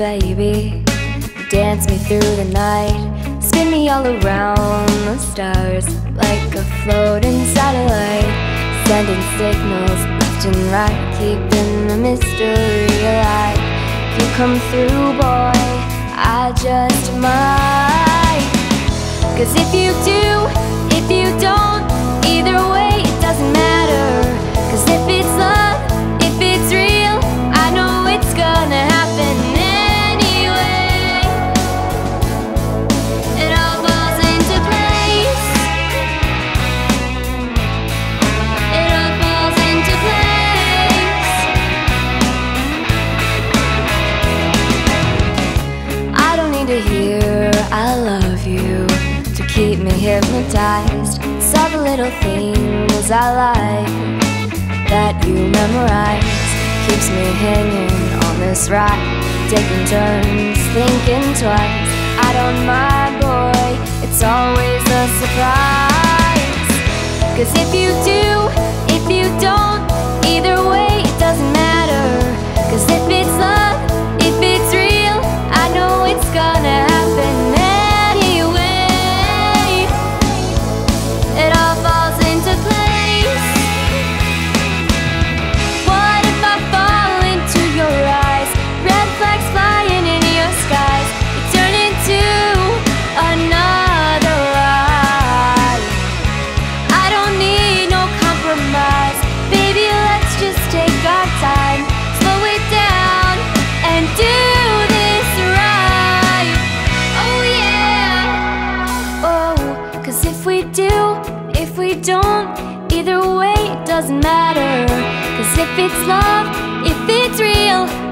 on, baby. Dance me through the night. Spin me all around the stars like a floating satellite. Sending signals left and right, keeping the mystery alive. If you come through, boy, I just might. 'Cause if you do, if you don't, either way it doesn't matter. 'Cause if it's love, if it's real, I know it's gonna happen anyway. It all falls into place. It all falls into place. I don't need to hear I love you to keep me hypnotized. It's all the little things I like that you memorize, keeps me hanging on this ride, taking turns, thinking twice. I don't mind, boy, it's always a surprise. 'Cause if you do, if you don't, either way it doesn't matter. 'Cause if it's love, if it's real, I know it's gonna happen anyway. It all falls into place. Doesn't matter, 'cause if it's love, if it's real,